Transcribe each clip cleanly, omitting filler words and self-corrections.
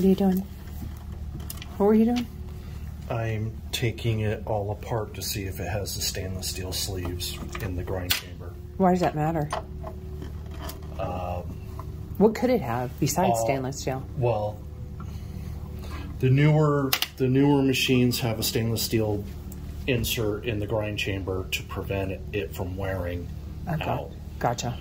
What are you doing? What were you doing? I'm taking it all apart to see if it has the stainless steel sleeves in the grind chamber. Why does that matter? What could it have besides stainless steel? Well, the newer machines have a stainless steel insert in the grind chamber to prevent it from wearing out. Gotcha.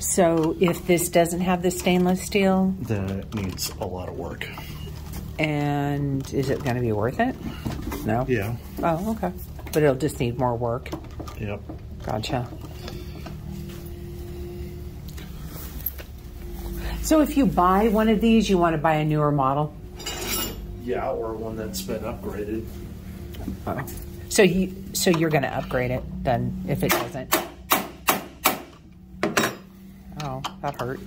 So if this doesn't have the stainless steel, then it needs a lot of work. And is it going to be worth it? No? Yeah. Oh, okay. But it'll just need more work. Yep. Gotcha. So if you buy one of these, you want to buy a newer model? Yeah, or one that's been upgraded. Oh. So you're going to upgrade it then if it doesn't? Oh, that hurt.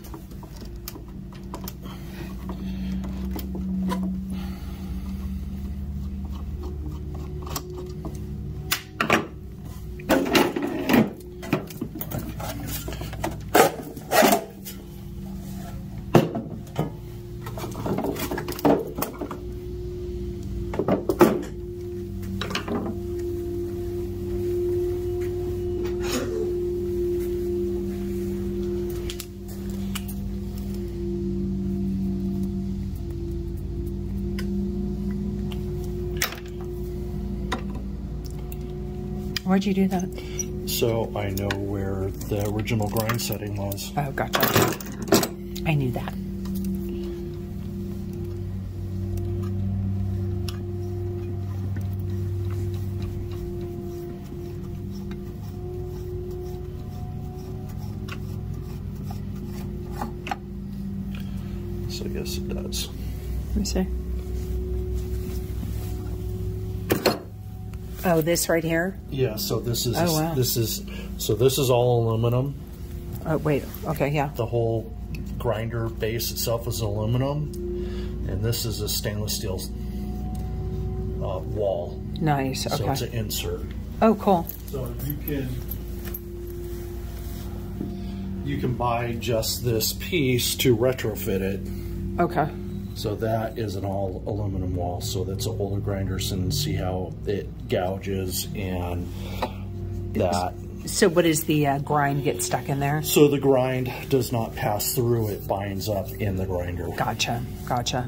Why'd you do that? So I know where the original grind setting was. Oh, gotcha. I knew that. So yes, it does. Let me see. Oh, this right here? Yeah, so this is, oh, wow. This is all aluminum. Oh, wait, okay, yeah. The whole grinder base itself is aluminum, and this is a stainless steel wall. Nice, okay. So it's an insert. Oh, cool. So you can buy just this piece to retrofit it. Okay. So that is an all aluminum wall. So that's an older grinder, and see how it gouges and that. So what is the grind get stuck in there? So the grind does not pass through, it binds up in the grinder. Gotcha, gotcha.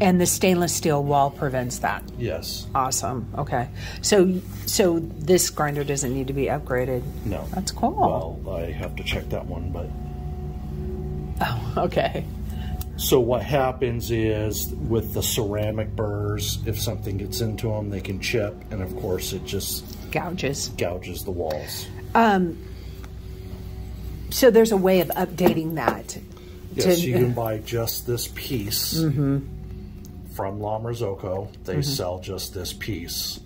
And the stainless steel wall prevents that? Yes. Awesome, okay. So this grinder doesn't need to be upgraded? No. That's cool. Well, I have to check that one, but. Oh, okay. So what happens is with the ceramic burrs, if something gets into them, they can chip, and of course it just gouges the walls. So there's a way of updating that. Yes, you can buy just this piece from La Marzocco. They sell just this piece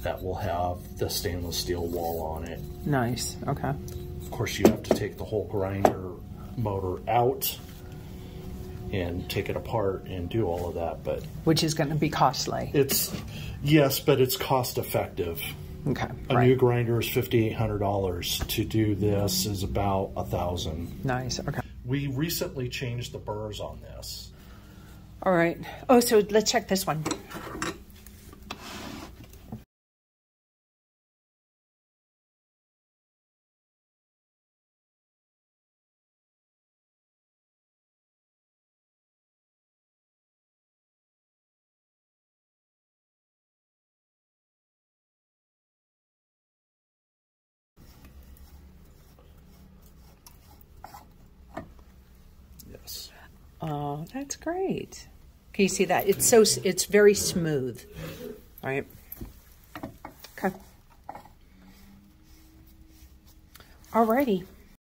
that will have the stainless steel wall on it. Nice, okay. Of course you have to take the whole grinder motor out and take it apart and do all of that, but which is going to be costly. Yes, but it's cost effective. Okay, a new grinder is $5,800. To do this is about $1,000. Nice. Okay. We recently changed the burrs on this. All right. Oh, so let's check this one. Oh, that's great. Can you see that? It's very smooth. All right. Okay. All righty.